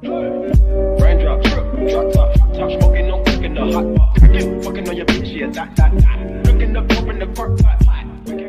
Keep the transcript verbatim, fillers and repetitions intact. Raindrop drip, drop top, top smoking, no cooking the hot pot. Fucking on your bitch, yeah, that, that, that. Looking up, open the pork pot, pot.